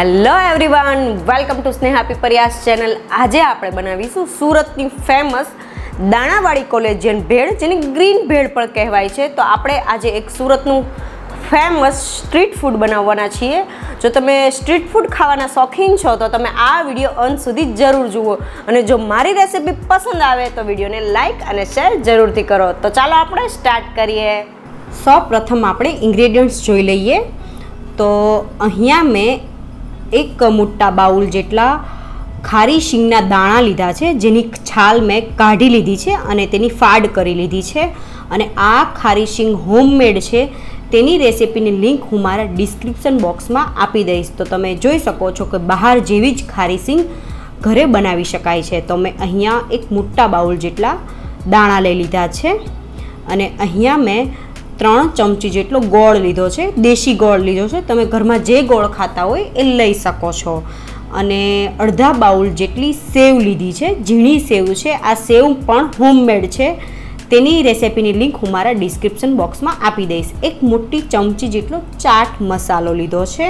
Hello everyone, welcome to Sneha Pipariya's channel. आज आप बनावीशुं सूरतनी famous दाणावाड़ी कोलेजियन bhel, जेने ग्रीन भेळ पण कहेवाय छे। तो आपणे आज एक सूरतनुं फेमस स्ट्रीट फूड बनाववाना छीए। जो तमे स्ट्रीट फूड खावाना शौकीन छो तो तमे आ विडियो अंत सुधी जरूर जुओ, अने जो मारी रेसिपी पसंद आवे तो विडियोने लाइक अने शेर जरूरथी करो। तो चालो आपणे स्टार्ट करीए। सौ प्रथम आपणे इंग्रेडियंट्स जोई लईए। तो अहींया में एक मोटा बाउल जेटला खारी शींगना दाणा लीधा है, जेनी छाल मैं काढ़ी लीधी है और तेनी फाड़ करी लीधी है। और आ खारी शींग होममेड है। तेनी रेसिपीनी लिंक हूँ मारा डिस्क्रिप्शन बॉक्स में आपी दईश। तो तमे जोई सको छो कि बहार जेवी ज खारी शींग घरे बनावी शकाय छे। तो मैं अहींया एक मोटा बाउल जेटला दाणा लई लीधा है। अहींया मैं 3 चमची जेटलो गोळ लीधो छे, देशी गोळ लीधो छे। तमे घरमां जे गोळ खाता होय ए लई शको छो। अने अर्धा बाउल जेटली सेव लीधी छे, झीणी सेव छे। आ सेव पण होममेड छे। तेनी रेसिपीनी लिंक हूँ मारा डिस्क्रिप्शन बॉक्स में आपी दईश। एक मोटी चमची जेटलो चाट मसालो लीधो छे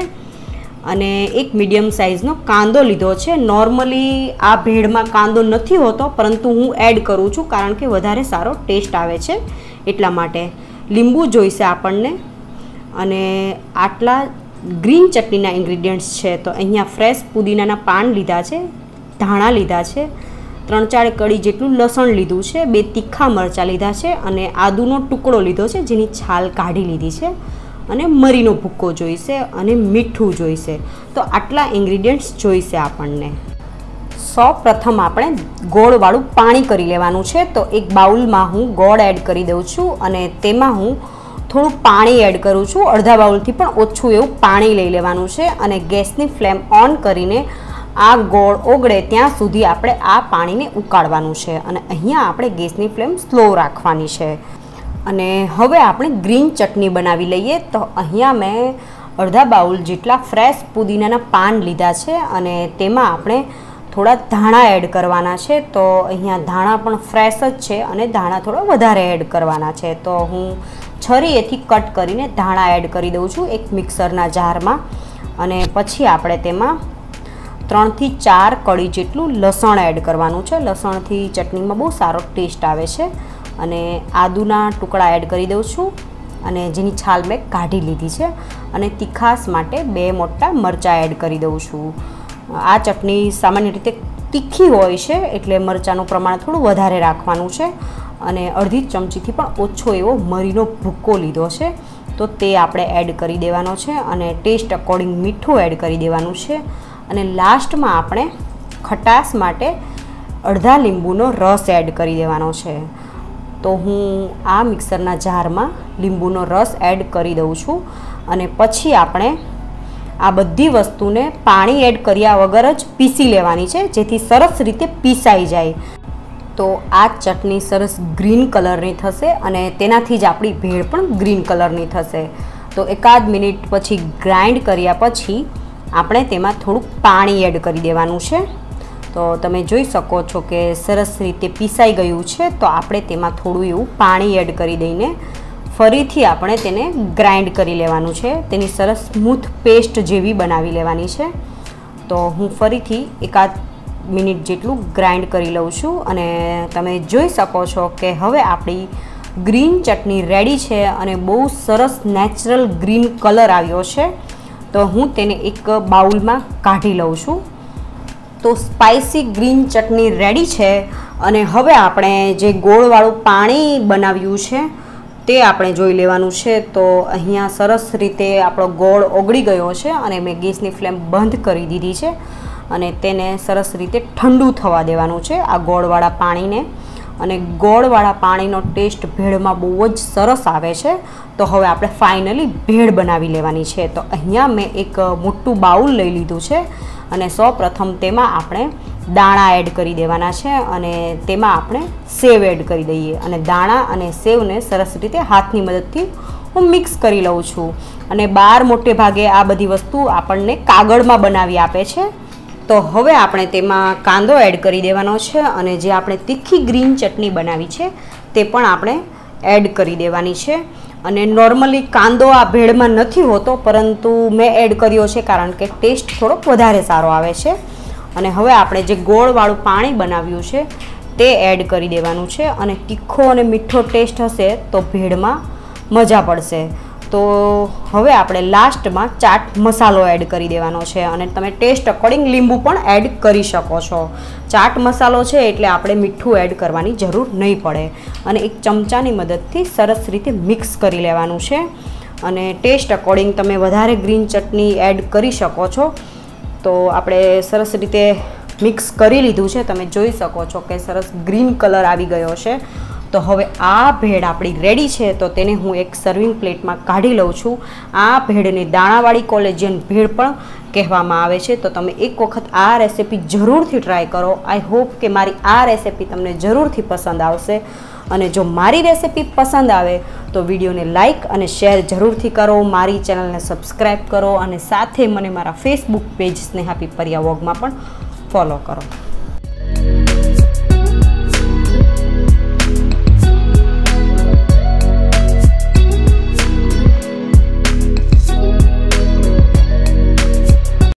अने एक मीडियम साइजनो कांदो लीधो छे। नॉर्मली आ भेळमां कांदो नथी होतो, परंतु हूँ एड करूँ छूँ कारण के वधारे सारो टेस्ट आवे छे एटला माटे। લીંબુ જોઈશે આપણને। અને આટલા ગ્રીન ચટણીના ઇન્ગ્રીડિયન્ટ્સ છે। તો અહીંયા ફ્રેશ પુદીનાના પાન લીધા છે, ધાણા લીધા છે, 3-4 કળી જેટલું લસણ લીધું છે, 2 તીખા મરચાં લીધા છે અને આદુનો ટુકડો લીધો છે જેની છાલ કાઢી લીધી છે, અને મરીનો ભૂક્કો જોઈશે અને મીઠું જોઈશે। તો આટલા ઇન્ગ્રીડિયન્ટ્સ જોઈશે આપણને। સૌ પ્રથમ આપણે ગોળવાળું પાણી કરી લેવાનું છે। તો એક બાઉલમાં હું ગોળ એડ કરી દઉં છું અને તેમાં હું થોડું પાણી એડ કરું છું। અડધા બાઉલથી પણ ઓછું એવું પાણી લઈ લેવાનું છે અને ગેસની ફ્લેમ ઓન કરીને આ ગોળ ઓગળે ત્યાં સુધી આપણે આ પાણીને ઉકાળવાનું છે। અને અહીંયા આપણે ગેસની ફ્લેમ સ્લો રાખવાની છે। અને હવે આપણે ગ્રીન ચટણી બનાવી લઈએ। તો અહીંયા મેં અડધા બાઉલ જેટલા ફ્રેશ પુદીનાના પાન લીધા છે અને તેમાં આપણે थोड़ा धाणा एड करवाना है। तो अहींया धाणा पण फ्रेश ज है और धाणा थोड़ा वधारे एड करवाना है। तो हूँ छरीएथी कट करीने धाणा एड करी दऊं छूं एक मिक्सरना जार में। अने पछी आपणे तेमां 3-4 कड़ी जेटलू लसण एड करवानुं छे। लसणथी चटनी में बहुत सारो टेस्ट आवे छे। अने आदुना टुकड़ा एड करी दऊं छूं अने जेनी छाल मैं काढ़ी लीधी छे। अने तीखास माटे 2 मोटा मरचा एड करी दऊं छूं। आ चटनी सामान्य रीते तीखी होय छे एटले मरचानुं प्रमाण थोडुं वधारे राखवानुं छे। अने अर्धी चमचीथी पण ओछो एवो मरीनो भूक्को लीधो छे तो ते आपणे एड करी देवानो छे। अने टेस्ट अकोर्डिंग मीठुं एड करी देवानुं छे। अने लास्टमां आपणे खटाश माटे अर्धा લીંબુનો રસ એડ કરી દેવાનો છે। તો હું આ મિક્સરના જારમાં લીંબુનો રસ એડ કરી દઉં છું। અને પછી આપણે आ बधी वस्तुने पाणी एड कर्या वगर ज पीसी लेवानी छे, जेथी सरस रीते पीसाई जाए। तो आ चटनी सरस ग्रीन कलरनी थशे अने तेनाथी ज आपणी भेळ पण ग्रीन कलरनी थशे। तो 1-2 मिनिट पछी ग्राइंड कर्या पछी आपणे तेमां थोडुं पाणी एड करी देवानुं छे। तो तमे जोई शको छो के सरस रीते पीसाई गयुं छे। तो आपणे तेमां थोडुं एवुं पाणी एड करी दईने फरीथी आपणे तेने ग्राइंड करी लेवानुं छे। तेनी सरस स्मूथ पेस्ट जेवी बनावी लेवानी छे। तो हूँ फरीथी 1-2 मिनिट जेटलू ग्राइंड करी लऊं छूं। अने तमे जोई शको छो के हवे आपणी ग्रीन चटनी रेडी छे अने बहु सरस नेचरल ग्रीन कलर आव्यो छे। तो हूँ तेने एक बाउल में काढ़ी लऊं छूं। तो स्पाइसी ग्रीन चटनी रेडी छे। अने हवे आपणे जे गोळवाळुं पाणी बनाव्युं छे ते आपणे जोई लेवानुं छे। तो अहींया सरस रीते आपणो गोळ ओगळी गयो छे अने मैं गैसनी फ्लेम बंध करी दीधी छे अने तेने सरस रीते ठंडू थवा देवानुं छे आ गोळवाळा पाणीने। अने गोळवाळा पाणीनो टेस्ट भेळमां बहू ज सरस आवे छे। तो हवे आपणे फाइनली भेळ बनावी लेवानी छे। तो अहींया मैं एक मोटुं बाउल लई लीधुं छे अने सौप्रथम तेमां आपणे दाणा एड करी देवाना छे अने तेमां आपणे सेव एड करी दईए। अने दाणा अने सेवने सरस रीते हाथनी मददथी हूँ मिक्स करी लऊं छूं। अने बार मोटे भागे आ बधी वस्तु आपणने कागळमां बनावी आपे छे। तो हवे आपणे तेमां कांदो एड करी देवानो छे अने जे आपणे तीखी ग्रीन चटनी बनावी छे ते पण आपणे एड करी देवानी छे। અને નોર્મલી કાંદો આ ભેળમાં નથી હોતો, પરંતુ મેં એડ કર્યો છે કારણ કે ટેસ્ટ થોડોક વધારે સારો આવે છે. અને હવે આપણે જે ગોળવાળું પાણી બનાવ્યું છે તે એડ કરી દેવાનું છે અને તીખો અને મીઠો ટેસ્ટ હશે તો ભેળમાં મજા પડશે. તો હવે આપણે લાસ્ટમાં ચાટ મસાલો એડ કરી દેવાનો છે અને તમે ટેસ્ટ અકોર્ડિંગ લીંબુ પણ એડ કરી શકો છો. ચાટ મસાલો છે એટલે આપણે મીઠું એડ કરવાની જરૂર નહીં પડે અને એક ચમચાની મદદથી સરસ રીતે મિક્સ કરી લેવાનું છે. અને ટેસ્ટ અકોર્ડિંગ તમે વધારે ગ્રીન ચટણી એડ કરી શકો છો. તો આપણે સરસ રીતે મિક્સ કરી લીધું છે, તમે જોઈ શકો છો કે સરસ ગ્રીન કલર આવી ગયો છે. તો હવે આ ભેળ આપણી રેડી છે, તો તેને હું એક સર્વિંગ પ્લેટમાં કાઢી લઉં છું. આ ભેળને દાણાવાળી કોલેજિયન ભેળ પણ કહેવામાં આવે છે. તો તમે એક વખત આ રેસીપી જરૂરથી ટ્રાય કરો. આઈ હોપ કે મારી આ રેસીપી તમને જરૂરથી પસંદ આવશે. અને જો મારી રેસીપી પસંદ આવે તો વિડીયોને લાઇક અને શેર જરૂરથી કરો, મારી ચેનલને સબસ્ક્રાઈબ કરો અને સાથે મને મારા ફેસબુક પેજ સ્નેહા પિપરિયા વ્લોગમાં પણ ફોલો કરો.